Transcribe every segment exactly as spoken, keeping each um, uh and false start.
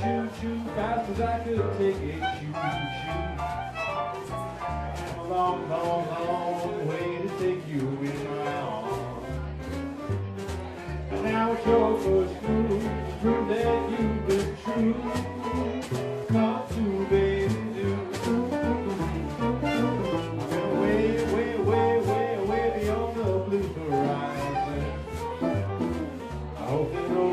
choo choo, fast as I could take it, choo choo. Came a long, long, long way to take you in my arms. And now it's your first move, prove that you've been true. Come to, baby, do. Been way, way, way, way, way beyond the blue horizon. I hope that no.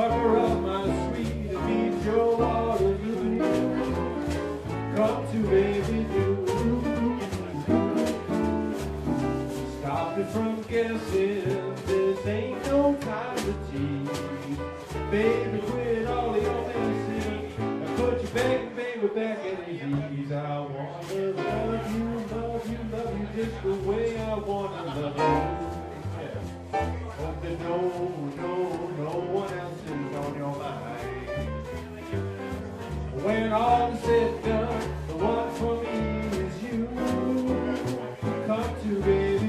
Pucker up, my sweet, and meet your waterloo. Come to, baby, do. Stop me from guessing, this ain't no time to tease. Baby, quit all the old dancing, and put your baby, baby back at ease. I wanna love you, love you, love you just the way I wanna love you. Hope that no, no, no one else. When all is said and done, the one for me is you. Come to, baby,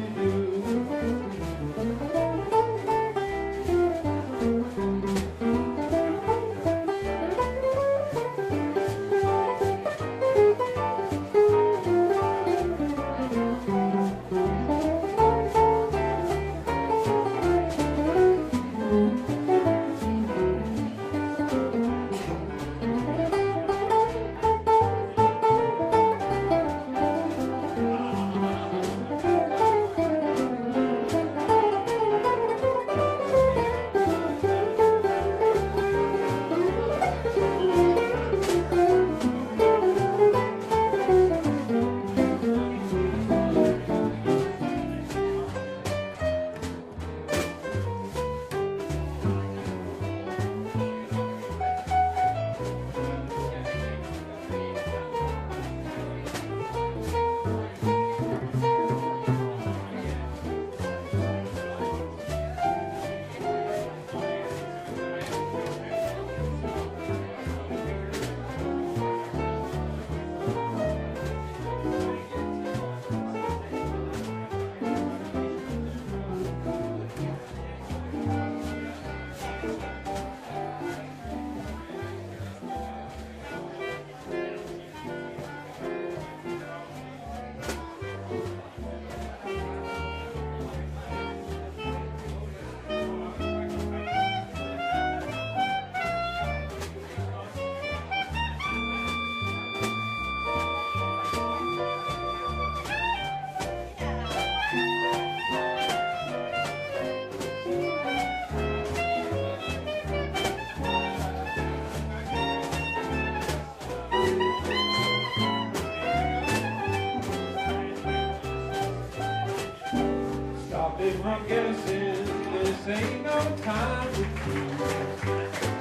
I'm guessing this ain't no time to do.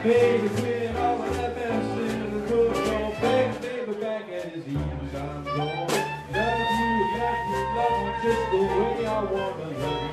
Baby, quit all that messing and put your baby, baby back at his ease. I'm gonna love you, love you, love you just the way I wanna love you.